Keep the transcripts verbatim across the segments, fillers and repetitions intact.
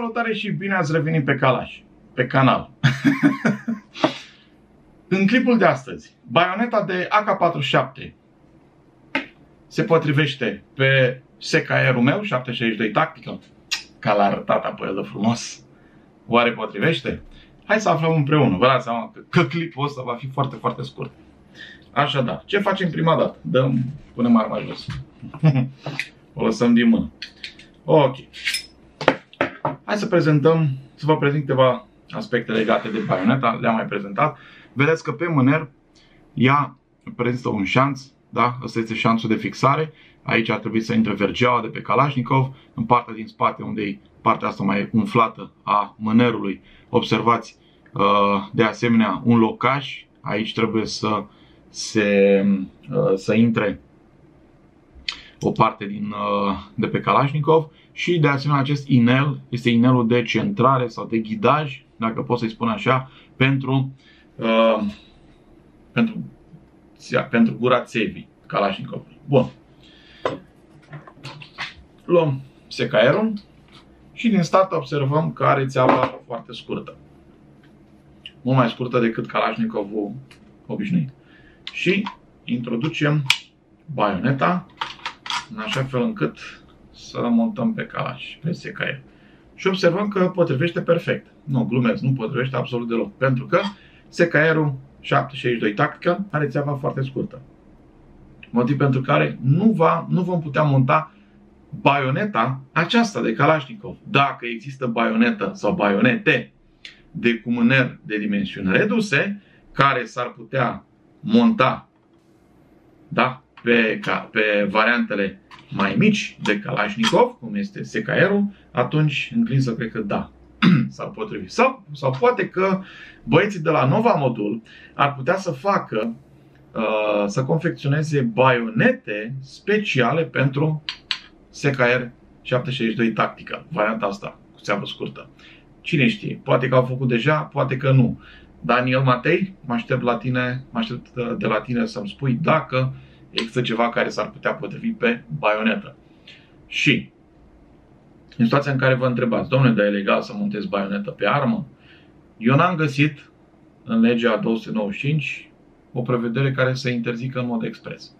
Salutare și bine ați revenit pe Kalash, pe canal. În clipul de astăzi, baioneta de A K patruzeci și șapte se potrivește pe S K R-ul meu, șapte șase doi Tactical, ca l-a arătat apoi de frumos. Oare potrivește? Hai să aflăm împreună, vă dați seama că, că clipul ăsta va fi foarte, foarte scurt. Așadar, ce facem prima dată? Dăm, punem arma jos. O lăsăm din mână. Ok. Hai să prezentăm, să vă prezint câteva aspecte legate de baioneta, le-am mai prezentat. Vedeți că pe mâner ea prezintă un șanț, da? Ăsta este șanțul de fixare. Aici ar trebui să intre vergeaua de pe Kalashnikov, în partea din spate, unde e partea asta mai umflată a mânerului. Observați de asemenea un locaș, aici trebuie să, se, să intre o parte din, de pe Kalashnikov. Și de asemenea acest inel este inelul de centrare sau de ghidaj, dacă pot să-i spun așa, pentru, uh, pentru, ia, pentru gura țevii Kalashnikovului. Bun. Luăm S K R-ul și din start observăm că are țeava foarte scurtă. Mult mai scurtă decât Kalashnikovul obișnuit. Și introducem baioneta în așa fel încât să montăm pe Kalash, pe S K R. Și observăm că potrivește perfect. Nu, glumesc, nu potrivește absolut deloc. Pentru că S K R-ul șapte șase doi Tactical are țeava foarte scurtă. Motiv pentru care nu, va, nu vom putea monta baioneta aceasta de Kalashnikov. Dacă există baionetă sau baionete de cu mâner de dimensiuni reduse, care s-ar putea monta, da, pe, ca, pe variantele mai mici de Kalashnikov, cum este S K R-ul, atunci înclin să cred că da, s-ar potrivi. Sau, sau poate că băieții de la Nova Modul ar putea să facă, uh, să confecționeze baionete speciale pentru S K R șapte șase doi Tactical, varianta asta cu țeavă scurtă. Cine știe, poate că au făcut deja, poate că nu. Daniel Matei, mă aștept la tine, mă aștept de la tine să-mi spui dacă există ceva care s-ar putea potrivi pe baionetă. Și în situația în care vă întrebați, domnule, dar e legal să montezi baionetă pe armă? Eu n-am găsit în legea două sute nouăzeci și cinci o prevedere care să interzică în mod expres.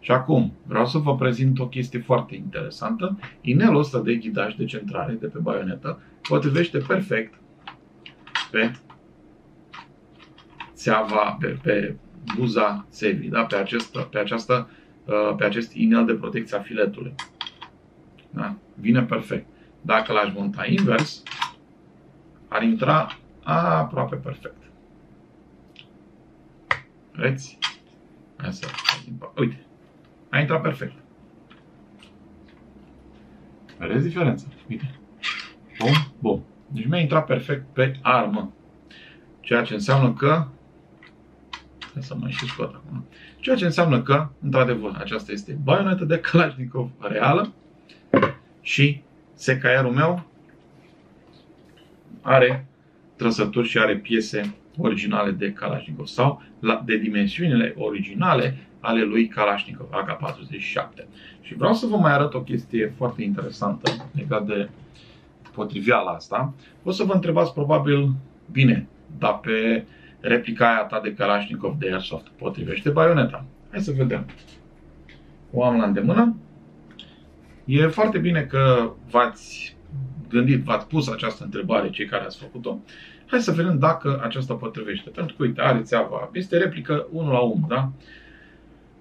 Și acum vreau să vă prezint o chestie foarte interesantă. Inelul ăsta de ghidaj de centrare de pe baionetă potrivește perfect pe țeava, pe, pe buza țevii, da? Pe, acest, pe, această, pe acest inel de protecție a filetului. Da? Vine perfect. Dacă l-aș monta invers, ar intra aproape perfect. Vedeți? Hai să... Uite, a intrat perfect. Vedeți diferența? Uite. Bum, bum. Deci mi-a intrat perfect pe armă. Ceea ce înseamnă că să mai și scot acum. Ceea ce înseamnă că, într-adevăr, aceasta este baionetă de Kalashnikov reală și S K R-ul meu are trăsături și are piese originale de Kalashnikov sau de dimensiunile originale ale lui Kalashnikov A K patruzeci și șapte. Și vreau să vă mai arăt o chestie foarte interesantă legat de potriveala asta. O să vă întrebați probabil, bine, dar pe replica aia ta de Kalashnikov de Airsoft potrivește baioneta? Hai să vedem. O am la îndemână. E foarte bine că v-ați gândit, v-ați pus această întrebare, cei care ați făcut-o. Hai să vedem dacă aceasta potrivește. Pentru că, uite, are țeava, este replică unu la unu, da?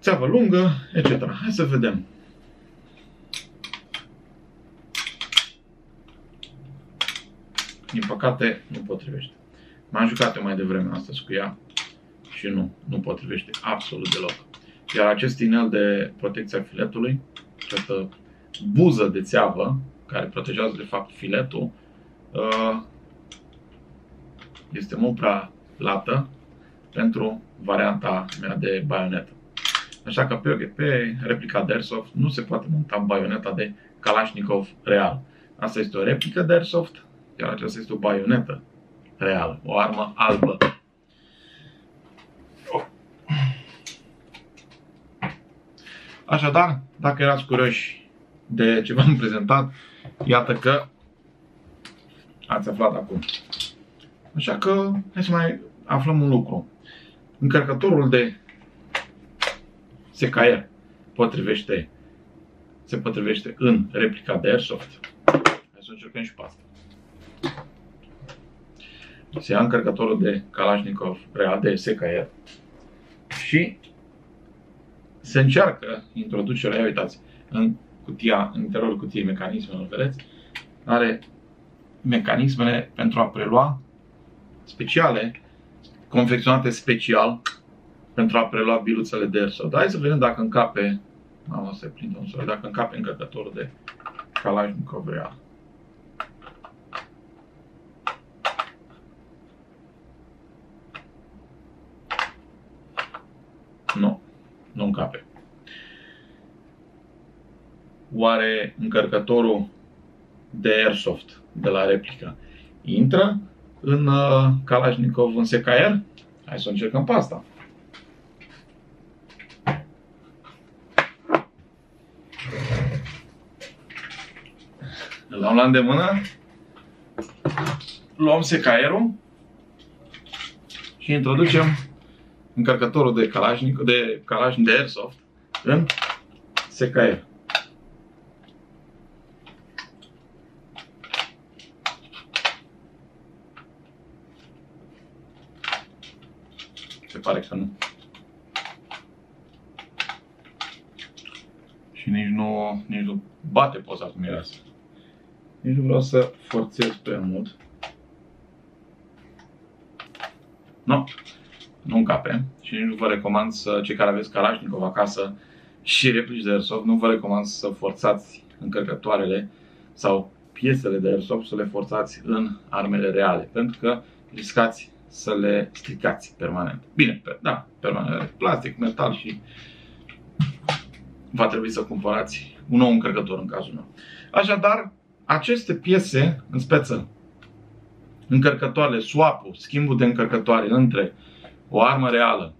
Țeavă lungă, et cetera. Hai să vedem. Din păcate, nu potrivește. M-am jucat mai devreme astăzi cu ea și nu, nu potrivește absolut deloc. Iar acest inel de protecție a filetului, această buză de țeavă, care protejează de fapt filetul, este mult prea lată pentru varianta mea de baionetă. Așa că pe, pe replica de Airsoft nu se poate monta baioneta de Kalashnikov real. Asta este o replică de Airsoft, iar aceasta este o baionetă real, o armă albă. Așadar, dacă erați curioși de ce v-am prezentat, iată că ați aflat acum. Așa că hai să mai aflăm un lucru. Încărcătorul de S K R potrivește, se potrivește în replica de Airsoft. Hai să încercăm și pe asta. Se ia încărcătorul de Kalashnikov real de S K R și se încearcă introducerea, ia uitați, în cutia, în interiorul cutiei mecanismelor, vedeți? Are mecanismele pentru a prelua speciale, confecționate special pentru a prelua biluțele de airsoft. Hai să vedem dacă încape, mamă, se prinde un sol, dacă încape încărcătorul de Kalashnikov real. Nu, nu încape. Oare încărcătorul de airsoft de la replica intră în uh, Kalashnikov, în S K R? Hai să încercăm pe asta. Îl luăm la îndemână, luăm S K R-ul și introducem încărcătorul de Kalashnikov, de Kalashnikov, de Airsoft în S K R. Se pare că nu. Și nici nu, nici nu bate poza cum era asta. Nici nu vreau să forțez prea mult. Nu. Nu încape. Și nici nu vă recomand să, cei care aveți Kalashnikov acasă și replici de airsoft, nu vă recomand să forțați încărcătoarele sau piesele de airsoft, să le forțați în armele reale, pentru că riscați să le stricați permanent. Bine, pe, da, permanent. Plastic, metal și va trebui să cumpărați un nou încărcător în cazul meu. Așadar, aceste piese în speță, încărcătoarele, swap-ul, schimbul de încărcătoare între o armă reală,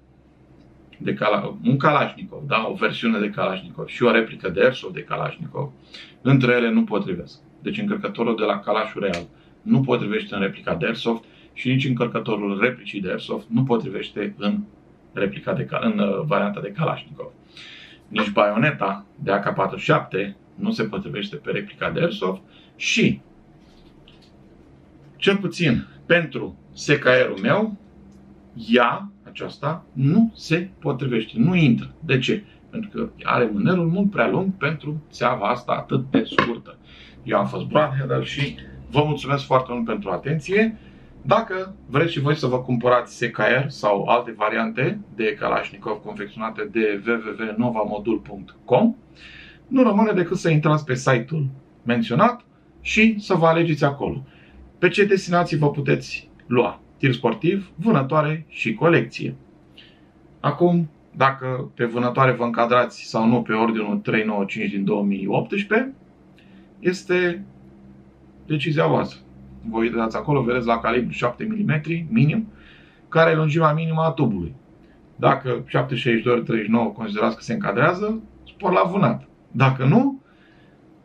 de cala, un Kalashnikov, da, o versiune de Kalashnikov și o replică de airsoft de Kalashnikov, între ele nu potrivesc. Deci încărcătorul de la Kalashul real nu potrivește în replica de airsoft și nici încărcătorul replicii de airsoft nu potrivește în, replica de, în varianta de Kalashnikov. Nici baioneta de A K patruzeci și șapte nu se potrivește pe replica de airsoft și, cel puțin pentru S K R-ul meu, ea, aceasta, nu se potrivește, nu intră. De ce? Pentru că are mânerul mult prea lung pentru țeava asta atât de scurtă. Eu am fost Broadheader și vă mulțumesc foarte mult pentru atenție. Dacă vreți și voi să vă cumpărați S K R sau alte variante de Kalashnikov confecționate de w w w punct nova modul punct com, nu rămâne decât să intrați pe site-ul menționat și să vă alegeți acolo. Pe ce destinații vă puteți lua? Tir sportiv, vânătoare și colecție. Acum, dacă pe vânătoare vă încadrați sau nu pe ordinul trei nouă cinci din două mii optsprezece, este decizia voastră. Vă uitați acolo, vedeți la calibru șapte milimetri minim, care e lungimea minimă a tubului. Dacă șapte șaizeci și doi pe treizeci și nouă considerați că se încadrează, spor la vânat. Dacă nu,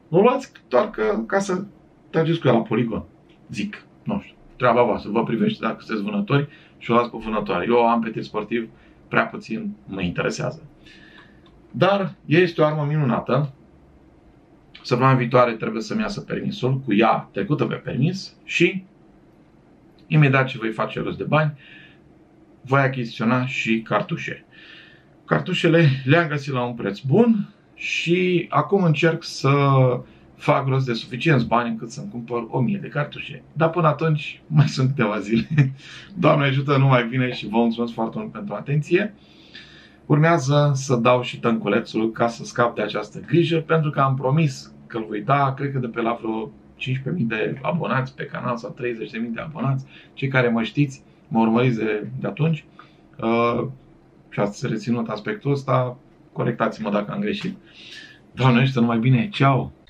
o luați doar că, ca să trageți cu ea la poligon. Zic, nu știu. Treaba voastră, vă privește dacă sunteți vânători și o luați pe vânătoare. Eu am pe tir sportiv, prea puțin mă interesează. Dar este o armă minunată. Săptămâna viitoare trebuie să-mi iasă permisul, cu ea trecută pe permis și imediat ce voi face rost de bani, voi achiziționa și cartușe. Cartușele le-am găsit la un preț bun și acum încerc să fac rost de suficienți bani încât să-mi cumpăr o mie de cartușe. Dar până atunci mai sunt câteva zile. Doamne ajută, numai bine și vă mulțumesc foarte mult pentru atenție. Urmează să dau și tănculețul ca să scap de această grijă, pentru că am promis că îl voi da, cred că de pe la vreo cincisprezece mii de abonați pe canal sau treizeci de mii de abonați. Cei care mă știți, mă urmăriți de, de atunci uh, și ați reținut aspectul ăsta, corectați-mă dacă am greșit. Doamne ajută, numai bine, ceau!